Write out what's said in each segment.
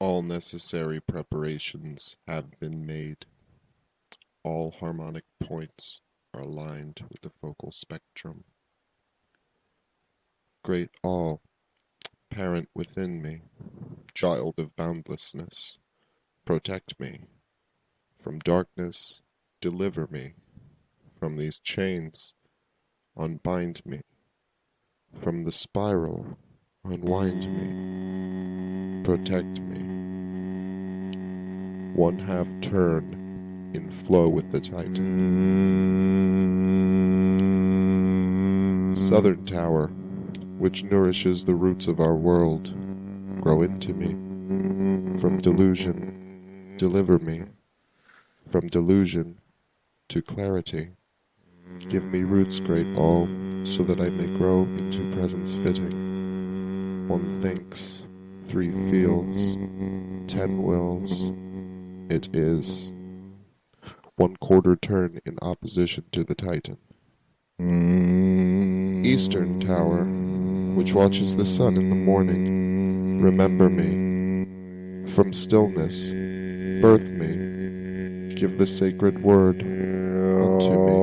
All necessary preparations have been made. All harmonic points are aligned with the focal spectrum. Great All, parent within me, child of boundlessness, protect me. From darkness, deliver me. From these chains, unbind me. From the spiral, unwind me. Protect me. One half turn in flow with the Titan. Southern Tower, which nourishes the roots of our world, grow into me. From delusion, deliver me. From delusion to clarity, give me roots, Great All, so that I may grow into presence fitting. One thinks, three feels, 10 wills, it is. One quarter turn in opposition to the Titan. Eastern Tower, which watches the sun in the morning, remember me. From stillness, birth me. Give the sacred word unto me.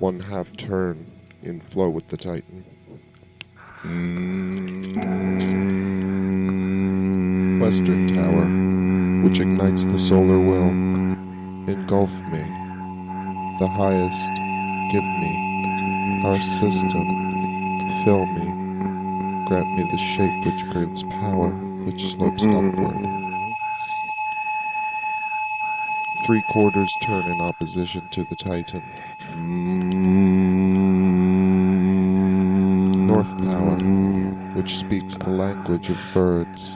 One half turn in flow with the Titan. Western Tower, which ignites the solar will, engulf me. The highest, give me. Our system, fill me. Grant me the shape which creates power, which slopes upward. Three quarters turn in opposition to the Titan. North Tower, which speaks the language of birds,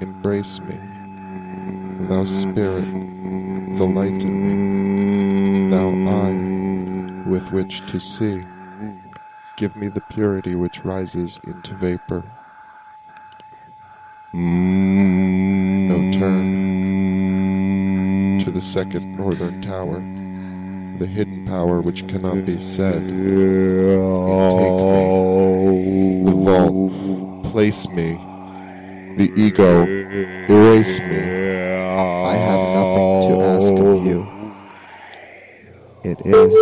embrace me. Thou Spirit, the light in me, thou eye, with which to see, give me the purity which rises into vapor. No turn. To the second northern tower, the hidden power which cannot be said, take me. The vault, place me. The ego, erase me. I have nothing to ask of you. It is.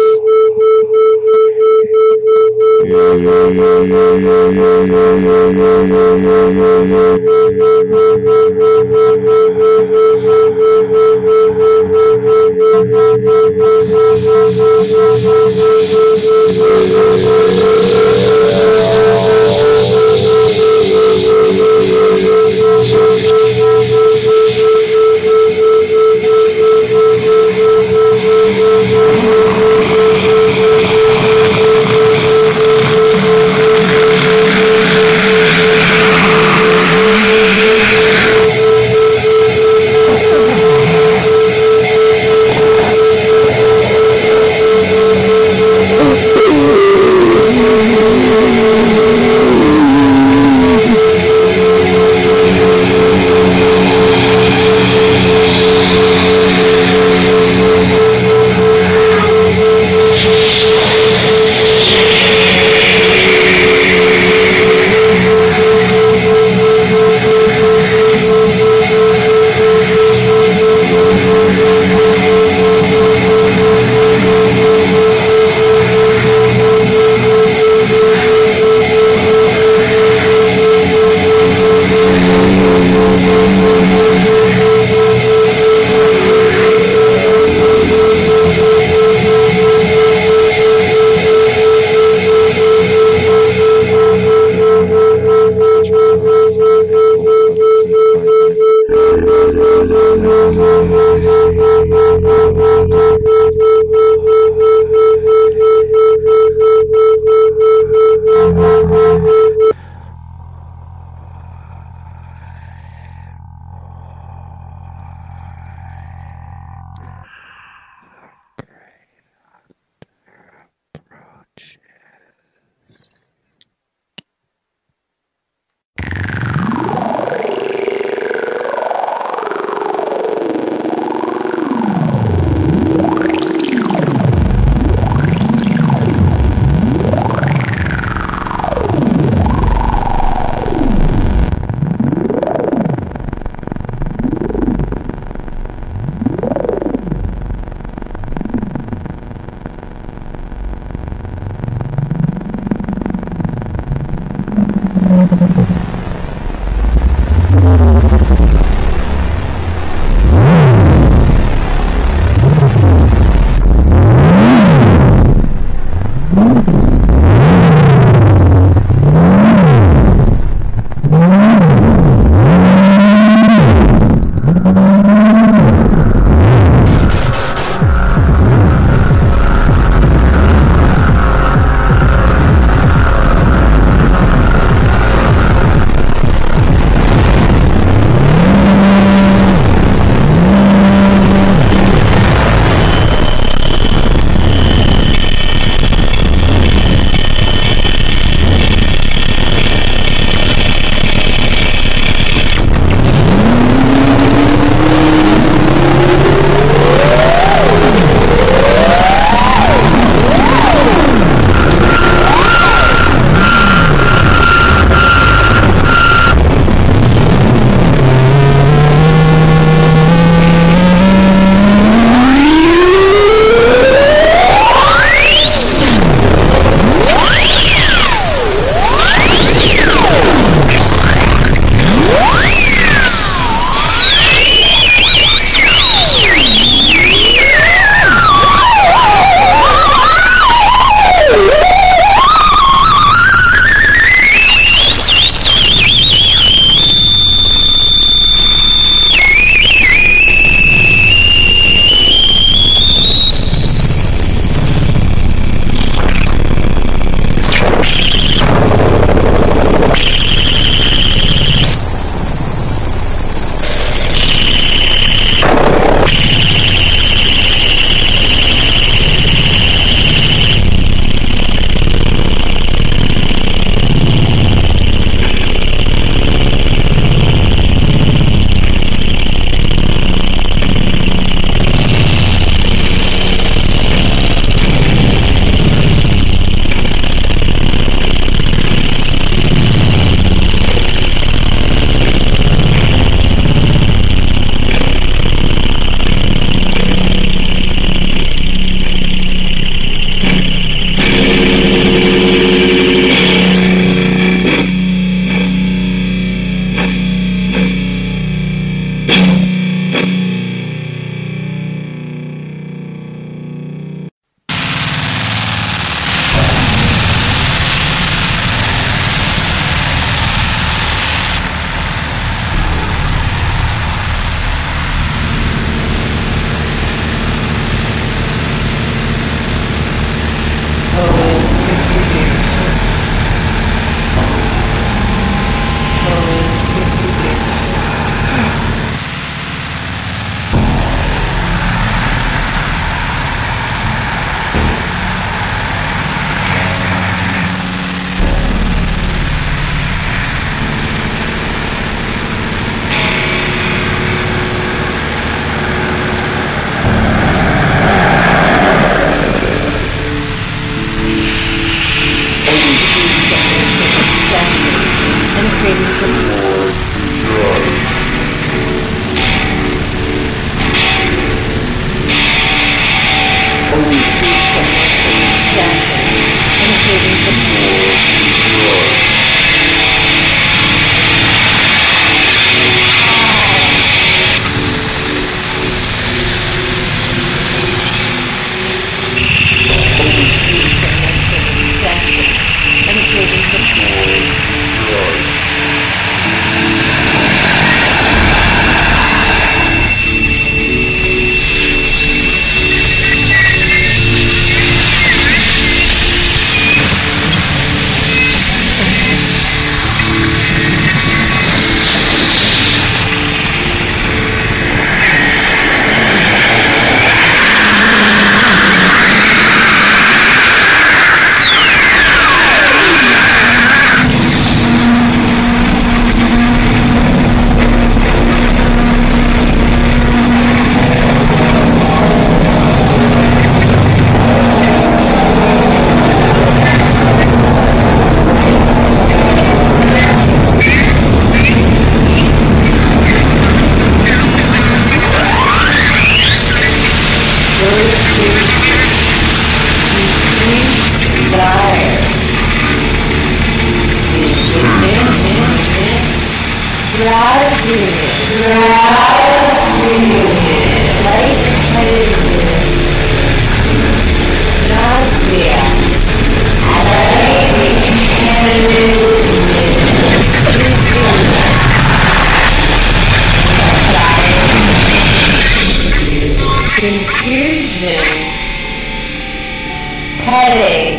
Headache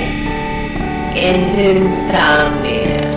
and insomnia.